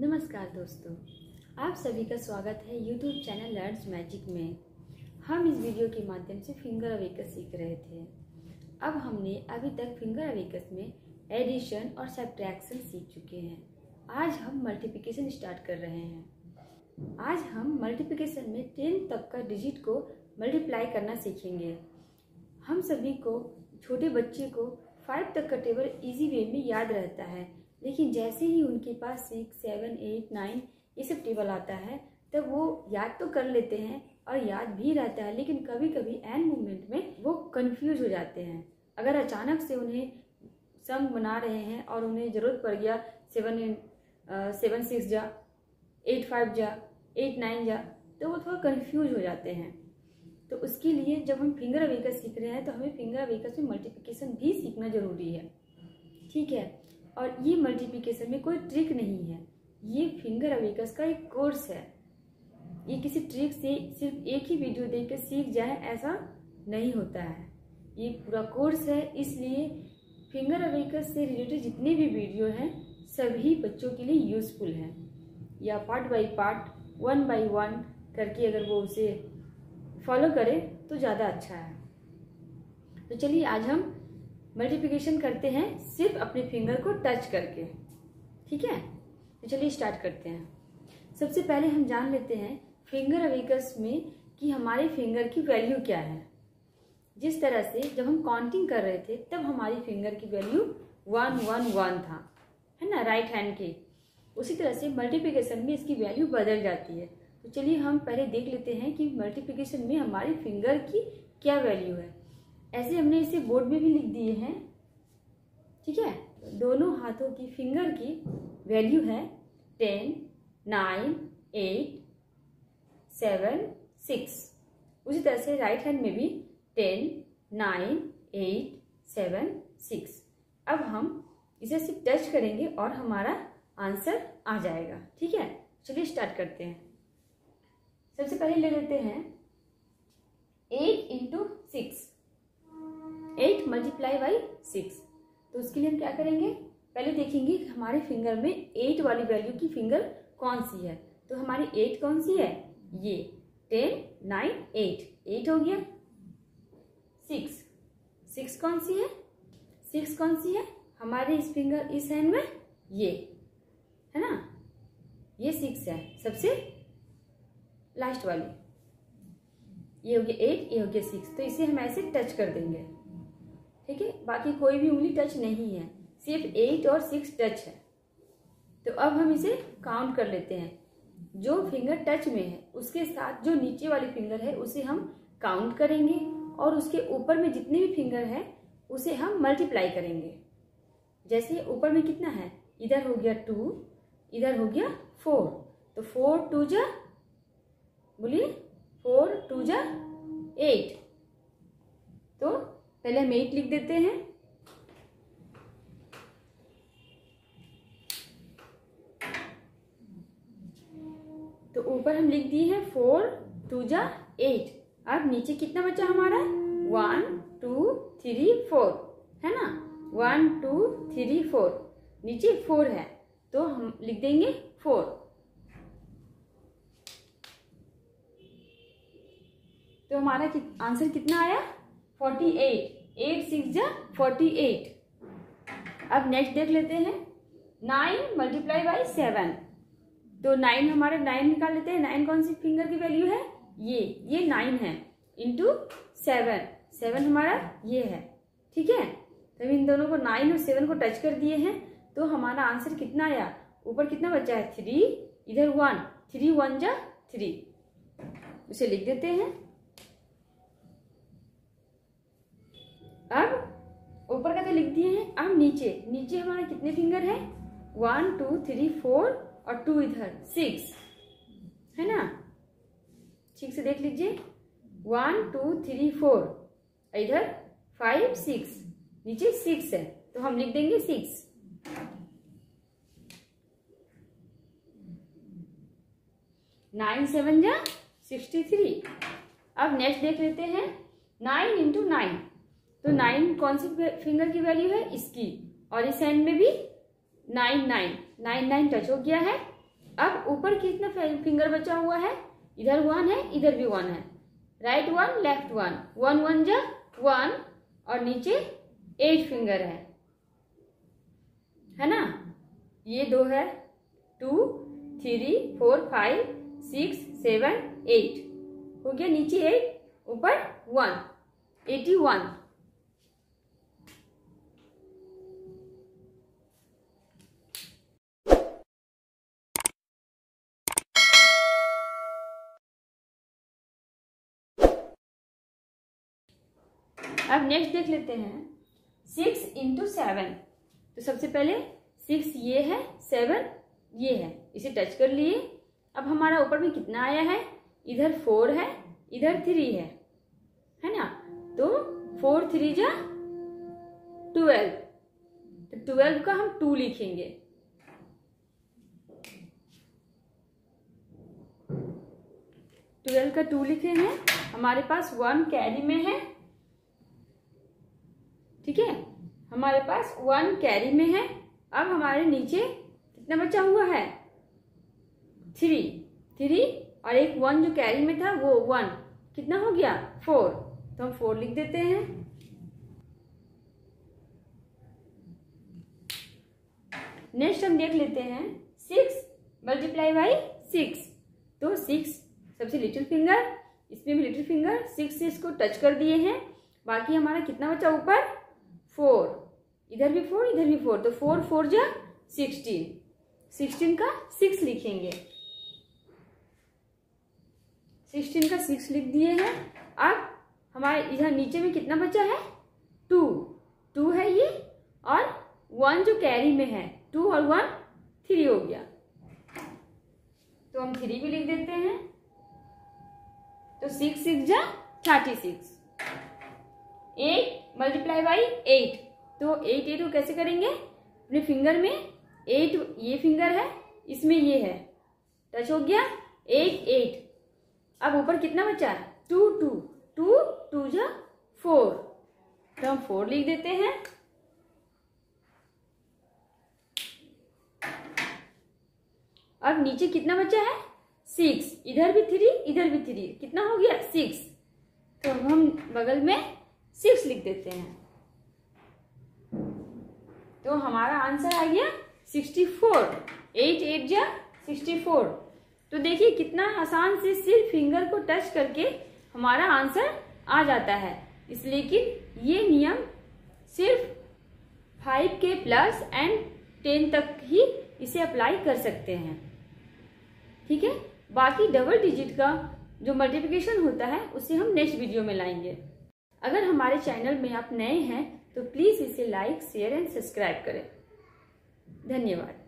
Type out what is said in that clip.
नमस्कार दोस्तों, आप सभी का स्वागत है YouTube चैनल लर्न्स मैजिक में। हम इस वीडियो के माध्यम से फिंगर अवेकस सीख रहे थे। अब हमने अभी तक फिंगर अवेकस में एडिशन और सब्ट्रैक्शन सीख चुके हैं। आज हम मल्टीप्लिकेशन स्टार्ट कर रहे हैं। आज हम मल्टीप्लिकेशन में 10 तक का डिजिट को मल्टीप्लाई करना सीखेंगे। हम सभी को, छोटे बच्चे को 5 तक का टेबल ईजी वे में याद रहता है, लेकिन जैसे ही उनके पास 6, 7, 8, 9 ये सब टेबल आता है तब वो याद तो कर लेते हैं और याद भी रहता है, लेकिन कभी कभी एंड मोमेंट में वो कंफ्यूज हो जाते हैं। अगर अचानक से उन्हें सम बना रहे हैं और उन्हें ज़रूरत पड़ गया 7 6 जा, 8 5 जा, 8 9 जा, तो वो थोड़ा कंफ्यूज हो जाते हैं। तो उसके लिए जब हम फिंगर अवेकस सीख रहे हैं तो हमें फिंगर अवेकस में मल्टीप्लिकेशन भी सीखना ज़रूरी है, ठीक है। और ये मल्टीप्लिकेशन में कोई ट्रिक नहीं है, ये फिंगर अवेकस का एक कोर्स है। ये किसी ट्रिक से सिर्फ एक ही वीडियो देख कर सीख जाए ऐसा नहीं होता है, ये पूरा कोर्स है। इसलिए फिंगर अवेकस से रिलेटेड जितने भी वीडियो हैं सभी बच्चों के लिए यूज़फुल हैं, या पार्ट बाय पार्ट, 1 बाय 1 करके अगर वो उसे फॉलो करें तो ज़्यादा अच्छा है। तो चलिए आज हम मल्टीप्लिकेशन करते हैं सिर्फ अपने फिंगर को टच करके, ठीक है। तो चलिए स्टार्ट करते हैं। सबसे पहले हम जान लेते हैं फिंगर अवेकस में कि हमारे फिंगर की वैल्यू क्या है। जिस तरह से जब हम काउंटिंग कर रहे थे तब हमारी फिंगर की वैल्यू 1 1 1 था, है ना, राइट हैंड की। उसी तरह से मल्टीप्लिकेशन में इसकी वैल्यू बदल जाती है। तो चलिए हम पहले देख लेते हैं कि मल्टीप्लिकेशन में हमारी फिंगर की क्या वैल्यू है। ऐसे हमने इसे बोर्ड में भी लिख दिए हैं, ठीक है। दोनों हाथों की फिंगर की वैल्यू है 10 9 8 7 6। उसी तरह से राइट हैंड में भी 10 9 8 7 6। अब हम इसे सिर्फ टच करेंगे और हमारा आंसर आ जाएगा, ठीक है। चलिए स्टार्ट करते हैं। सबसे पहले ले लेते हैं 8 × 6, 8 मल्टीप्लाई बाई 6। तो उसके लिए हम क्या करेंगे, पहले देखेंगे हमारे फिंगर में 8 वाली वैल्यू की फिंगर कौन सी है। तो हमारी 8 कौन सी है, ये 10 9 8, 8 हो गया। 6 कौन सी है, 6 कौन सी है हमारे इस फिंगर, इस हैंड में, ये है ना, ये 6 है, सबसे लास्ट वाली। ये हो गया 8, ये हो गया 6। तो इसे हम ऐसे टच कर देंगे, ठीक है। बाकी कोई भी उंगली टच नहीं है, सिर्फ 8 और 6 टच है। तो अब हम इसे काउंट कर लेते हैं। जो फिंगर टच में है उसके साथ जो नीचे वाली फिंगर है उसे हम काउंट करेंगे और उसके ऊपर में जितने भी फिंगर है उसे हम मल्टीप्लाई करेंगे। जैसे ऊपर में कितना है, इधर हो गया 2, इधर हो गया 4, तो 4 2 जा, बोलिए 4 2 जा 8। तो पहले हम 8 लिख देते हैं। तो ऊपर हम लिख दिए हैं 4 2 जा 8। अब नीचे कितना बचा हमारा, 1 2 3 4, है ना, 1 2 3 4, नीचे 4 है, तो हम लिख देंगे 4। तो हमारा आंसर कितना आया, 48, 8 6 जा 48। अब नेक्स्ट देख लेते हैं 9 मल्टीप्लाई बाई 7। तो 9 हमारे, 9 निकाल लेते हैं। 9 कौन सी फिंगर की वैल्यू है, ये 9 है, इंटू 7 हमारा ये है, ठीक है। तो इन दोनों को, 9 और 7 को टच कर दिए हैं, तो हमारा आंसर कितना आया, ऊपर कितना बचा है 3, इधर 1, 3 1 जा 3, उसे लिख देते हैं। अब ऊपर का तो लिख दिए हैं, अब नीचे हमारे कितने फिंगर है, 1 2 3 4 और 2, इधर 6 है ना, ठीक से देख लीजिए, 1 2 3 4, इधर 5 6, नीचे 6 है, तो हम लिख देंगे 6। नाइन 7 जा 63। अब नेक्स्ट देख लेते हैं 9 × 9। तो 9 कौन सी फिंगर की वैल्यू है, इसकी, और इस हैंड में भी 9 9 टच हो गया है, अब ऊपर कितना फिंगर बचा हुआ है, इधर वन है, इधर भी वन है, right one left one, one one जा वन, और नीचे 8 फिंगर है ना, ये 2 है, 2 3 4 5 6 7 8 हो गया, नीचे 8 ऊपर 1, 81। अब नेक्स्ट देख लेते हैं 6 into 7। तो सबसे पहले 6 ये है, 7 ये है, इसे टच कर लिए। अब हमारा ऊपर में कितना आया है, इधर 4 है, इधर 3 है ना, तो 4 3 जा 12, तो 12 का हम 2 लिखेंगे। ट्वेल्व का 2 लिखे हैं, हमारे पास 1 कैरी में है, ठीक है, हमारे पास 1 कैरी में है। अब हमारे नीचे कितना बचा हुआ है, 3 3, और एक 1 जो कैरी में था वो 1, कितना हो गया 4, तो हम 4 लिख देते हैं। नेक्स्ट हम देख लेते हैं 6 मल्टीप्लाई बाई 6। तो 6 सबसे लिटिल फिंगर, इसमें भी लिटिल फिंगर, 6 से इसको टच कर दिए हैं, बाकी हमारा कितना बचा ऊपर 4, इधर भी 4, इधर भी 4, तो 4 4 जा 16, 16 का 6 लिखेंगे, 16 का 6 लिख दिए हैं। अब हमारे इधर नीचे में कितना बचा है, 2 2 है ये, और 1 जो कैरी में है, 2 और 1 3 हो गया, तो हम 3 भी लिख देते हैं। तो 6 6 जा 36, 8 मल्टीप्लाई बाई 8। तो 8 8 को कैसे करेंगे, अपने फिंगर में 8, ये फिंगर है, इसमें ये है, टच हो गया, 8 8। अब ऊपर कितना बचा है, 2 2 2 2 जा 4, तो हम 4 लिख देते हैं। अब नीचे कितना बचा है, 6, इधर भी 3, इधर भी 3, कितना हो गया 6, तो हम बगल में 6 लिख देते हैं। तो हमारा आंसर आ गया 64, 8 8 जा 64। तो देखिए कितना आसान से सिर्फ फिंगर को टच करके हमारा आंसर आ जाता है। इसलिए कि ये नियम सिर्फ 5 के प्लस एंड 10 तक ही इसे अप्लाई कर सकते हैं, ठीक है। बाकी डबल डिजिट का जो मल्टीप्लिकेशन होता है उसे हम नेक्स्ट वीडियो में लाएंगे। अगर हमारे चैनल में आप नए हैं तो प्लीज़ इसे लाइक, शेयर एंड सब्सक्राइब करें। धन्यवाद।